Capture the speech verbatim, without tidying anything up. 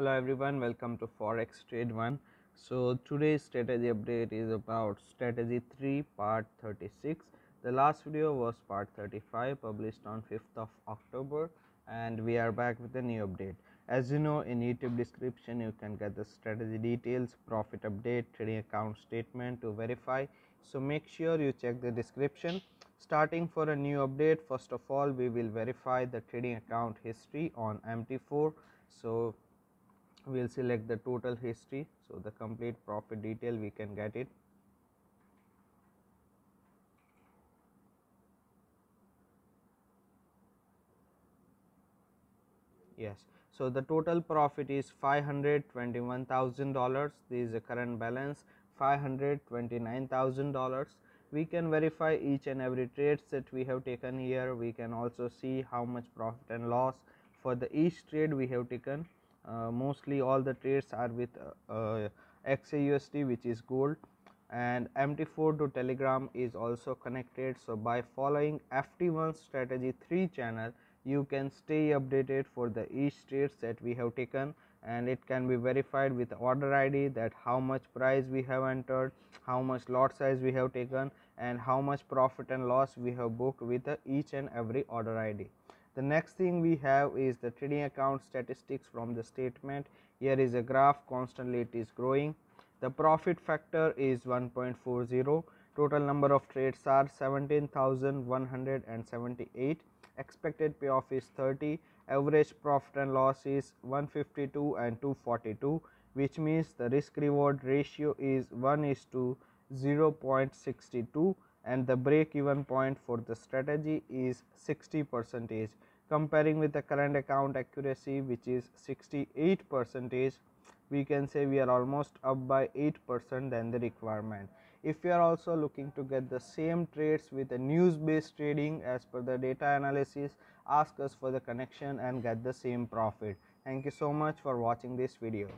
Hello everyone, welcome to Forex Trade one. So today's strategy update is about strategy three part thirty-six. The last video was part thirty-five, published on fifth of October, and we are back with a new update. As you know, in YouTube description you can get the strategy details, profit update, trading account statement to verify, so make sure you check the description. Starting for a new update, first of all we will verify the trading account history on M T four. So we will select the total history, so the complete profit detail we can get it. Yes, so the total profit is five hundred twenty-one thousand dollars. This is the current balance, five hundred twenty-nine thousand dollars. We can verify each and every trades that we have taken here. We can also see how much profit and loss for the each trade we have taken. Uh, mostly all the trades are with uh, uh, X A U S D, which is gold, and M T four to Telegram is also connected. So by following F T one strategy three channel, you can stay updated for the each trades that we have taken, and it can be verified with order I D, that how much price we have entered, how much lot size we have taken, and how much profit and loss we have booked with uh, each and every order I D. The next thing we have is the trading account statistics from the statement. Here is a graph, constantly it is growing. The profit factor is one point four zero. Total number of trades are seventeen thousand one hundred seventy-eight. Expected payoff is thirty. Average profit and loss is one fifty-two and two forty-two, which means the risk reward ratio is one is to zero point six two. And the break even point for the strategy is sixty percent, comparing with the current account accuracy, which is sixty-eight percent. We can say we are almost up by eight percent than the requirement. If you are also looking to get the same trades with a news based trading as per the data analysis, ask us for the connection and get the same profit. Thank you so much for watching this video.